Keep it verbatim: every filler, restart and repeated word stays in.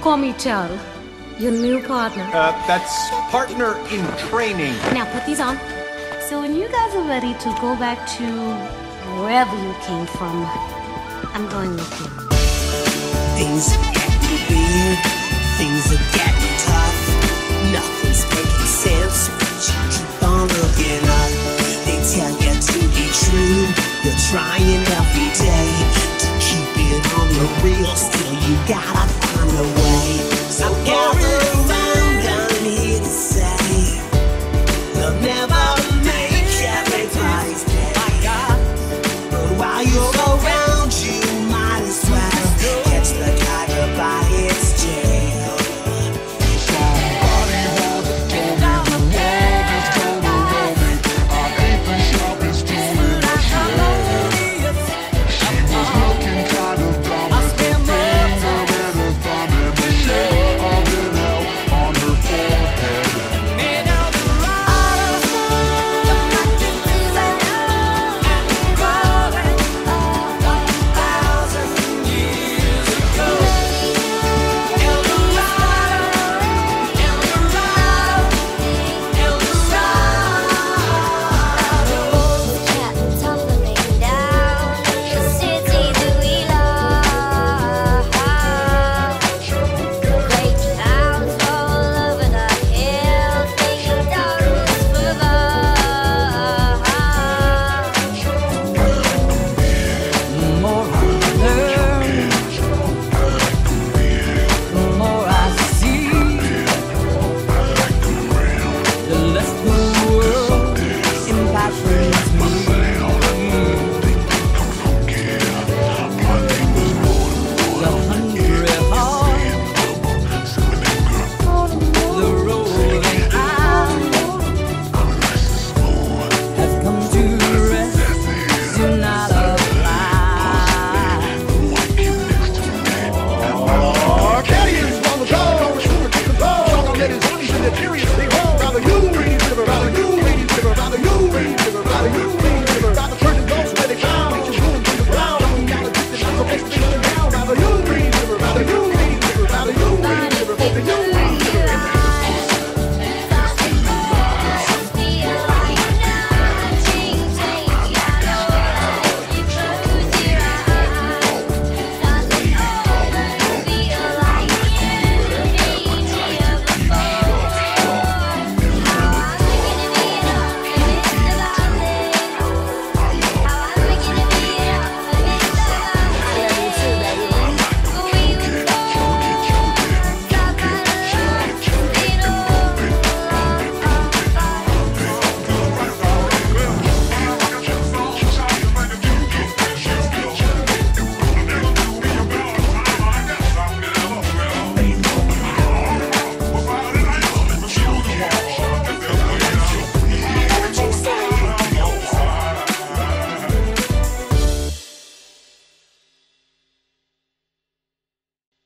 Call me Chel, your new partner. Uh, that's partner in training. Now put these on. So when you guys are ready to go back to wherever you came from, I'm going with you. Things are getting weird. Things are getting tough. Nothing's making sense, but you keep on looking up. They tell you to be true. You're trying every day to keep it on the real. Still, you gotta